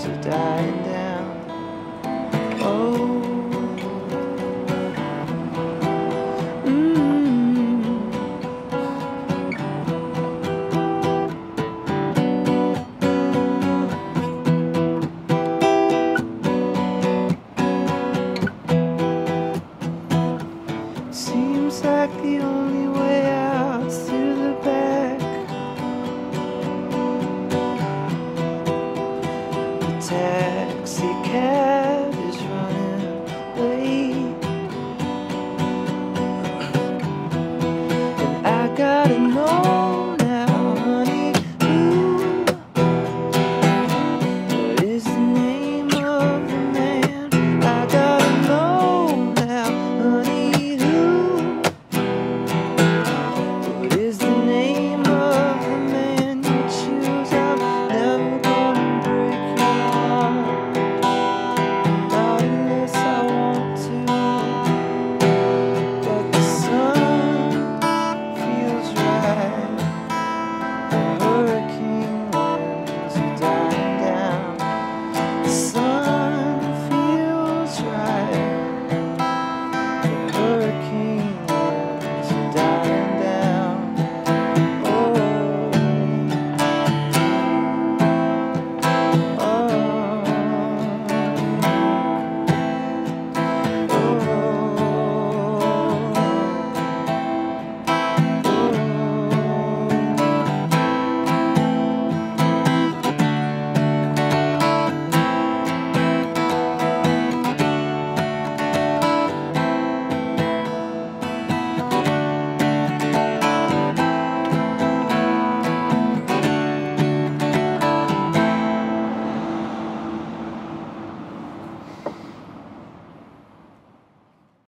clouds are dying down. Oh, seems like the only way out's through the back. The taxi cab.